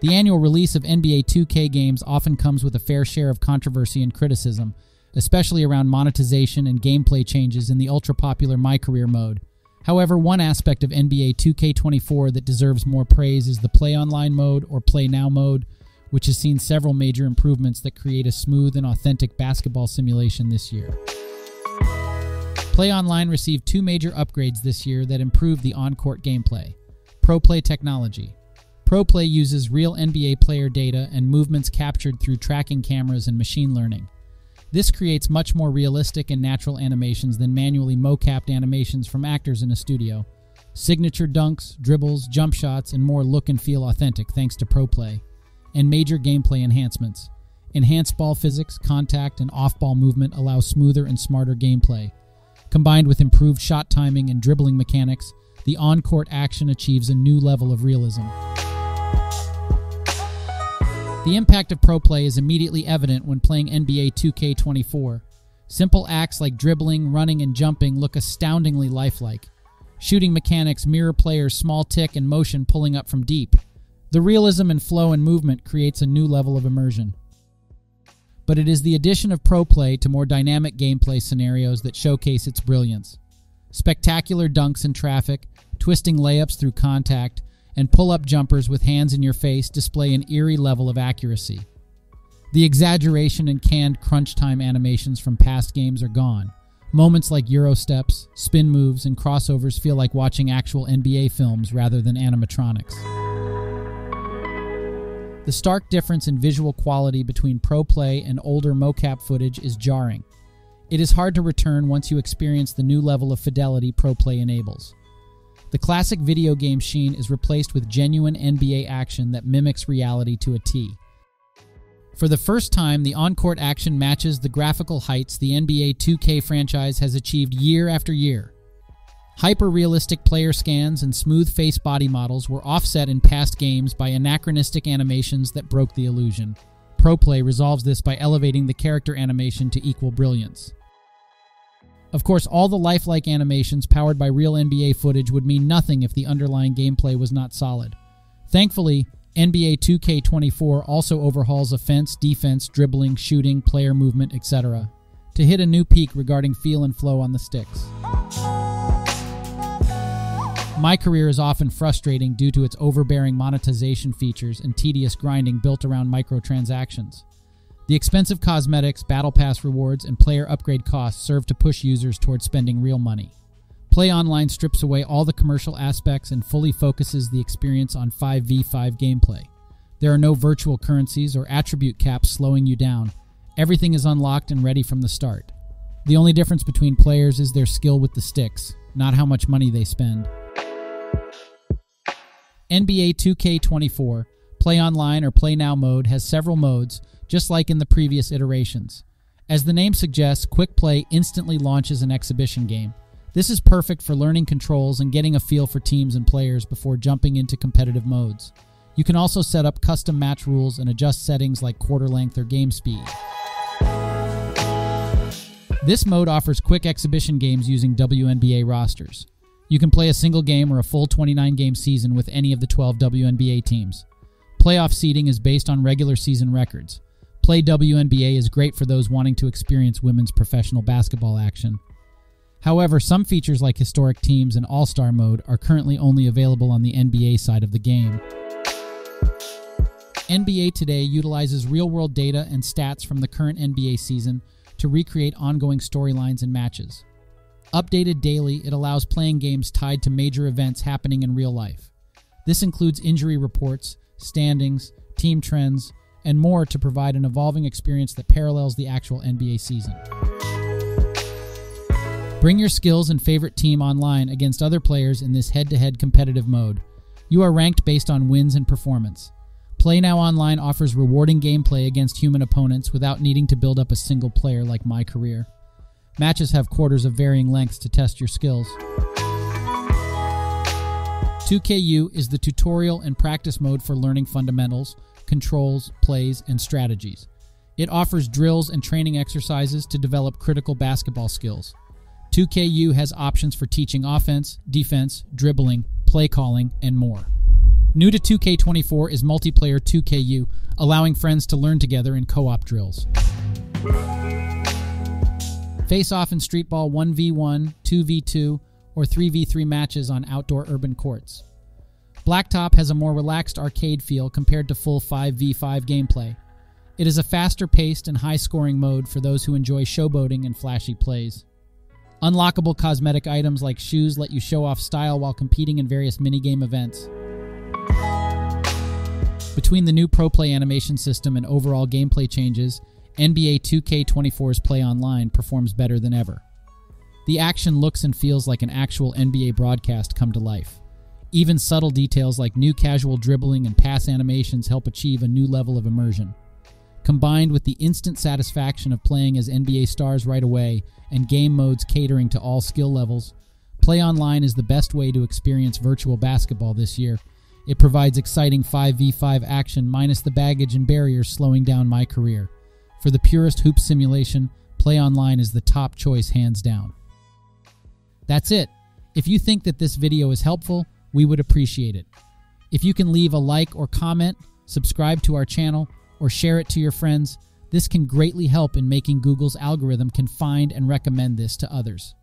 The annual release of NBA 2K games often comes with a fair share of controversy and criticism, especially around monetization and gameplay changes in the ultra-popular MyCareer mode. However, one aspect of NBA 2K24 that deserves more praise is the Play Online mode or Play Now mode, which has seen several major improvements that create a smooth and authentic basketball simulation this year. Play Online received two major upgrades this year that improve the on-court gameplay. ProPlay technology. ProPlay uses real NBA player data and movements captured through tracking cameras and machine learning. This creates much more realistic and natural animations than manually mocapped animations from actors in a studio. Signature dunks, dribbles, jump shots, and more look and feel authentic thanks to ProPlay. And major gameplay enhancements. Enhanced ball physics, contact, and off-ball movement allow smoother and smarter gameplay. Combined with improved shot timing and dribbling mechanics, the on-court action achieves a new level of realism. The impact of ProPlay is immediately evident when playing NBA 2K24. Simple acts like dribbling, running, and jumping look astoundingly lifelike. Shooting mechanics mirror players' small tick and motion pulling up from deep. The realism and flow in movement creates a new level of immersion. But it is the addition of ProPlay to more dynamic gameplay scenarios that showcase its brilliance. Spectacular dunks in traffic, twisting layups through contact, and pull-up jumpers with hands in your face display an eerie level of accuracy. The exaggeration and canned crunch time animations from past games are gone. Moments like Euro steps, spin moves, and crossovers feel like watching actual NBA films rather than animatronics. The stark difference in visual quality between ProPlay and older mocap footage is jarring. It is hard to return once you experience the new level of fidelity ProPlay enables. The classic video game sheen is replaced with genuine NBA action that mimics reality to a T. For the first time, the on-court action matches the graphical heights the NBA 2K franchise has achieved year after year. Hyper-realistic player scans and smooth face body models were offset in past games by anachronistic animations that broke the illusion. ProPlay resolves this by elevating the character animation to equal brilliance. Of course, all the lifelike animations powered by real NBA footage would mean nothing if the underlying gameplay was not solid. Thankfully, NBA 2K24 also overhauls offense, defense, dribbling, shooting, player movement, etc., to hit a new peak regarding feel and flow on the sticks. MyCareer is often frustrating due to its overbearing monetization features and tedious grinding built around microtransactions. The expensive cosmetics, battle pass rewards, and player upgrade costs serve to push users towards spending real money. Play Online strips away all the commercial aspects and fully focuses the experience on 5v5 gameplay. There are no virtual currencies or attribute caps slowing you down. Everything is unlocked and ready from the start. The only difference between players is their skill with the sticks, not how much money they spend. NBA 2K24 Play Online or Play Now mode has several modes, just like in the previous iterations. As the name suggests, Quick Play instantly launches an exhibition game. This is perfect for learning controls and getting a feel for teams and players before jumping into competitive modes. You can also set up custom match rules and adjust settings like quarter length or game speed. This mode offers quick exhibition games using WNBA rosters. You can play a single game or a full 29-game season with any of the 12 WNBA teams. Playoff seeding is based on regular season records. Play WNBA is great for those wanting to experience women's professional basketball action. However, some features like historic teams and all-star mode are currently only available on the NBA side of the game. NBA Today utilizes real-world data and stats from the current NBA season to recreate ongoing storylines and matches. Updated daily, it allows playing games tied to major events happening in real life. This includes injury reports, standings, team trends, and more to provide an evolving experience that parallels the actual NBA season. Bring your skills and favorite team online against other players in this head-to-head competitive mode. You are ranked based on wins and performance. Play Now Online offers rewarding gameplay against human opponents without needing to build up a single player like MyCareer. Matches have quarters of varying lengths to test your skills. 2KU is the tutorial and practice mode for learning fundamentals, controls, plays, and strategies. It offers drills and training exercises to develop critical basketball skills. 2KU has options for teaching offense, defense, dribbling, play calling, and more. New to 2K24 is multiplayer 2KU, allowing friends to learn together in co-op drills. Face-off in streetball 1v1, 2v2, or 3v3 matches on outdoor urban courts. Blacktop has a more relaxed arcade feel compared to full 5v5 gameplay. It is a faster-paced and high-scoring mode for those who enjoy showboating and flashy plays. Unlockable cosmetic items like shoes let you show off style while competing in various minigame events. Between the new ProPlay animation system and overall gameplay changes, NBA 2K24's Play Online performs better than ever. The action looks and feels like an actual NBA broadcast come to life. Even subtle details like new casual dribbling and pass animations help achieve a new level of immersion. Combined with the instant satisfaction of playing as NBA stars right away and game modes catering to all skill levels, Play Online is the best way to experience virtual basketball this year. It provides exciting 5v5 action minus the baggage and barriers slowing down MyCareer. For the purest hoop simulation, Play Online is the top choice hands down. That's it. If you think that this video is helpful, we would appreciate it. If you can leave a like or comment, subscribe to our channel, or share it to your friends, this can greatly help in making Google's algorithm can find and recommend this to others.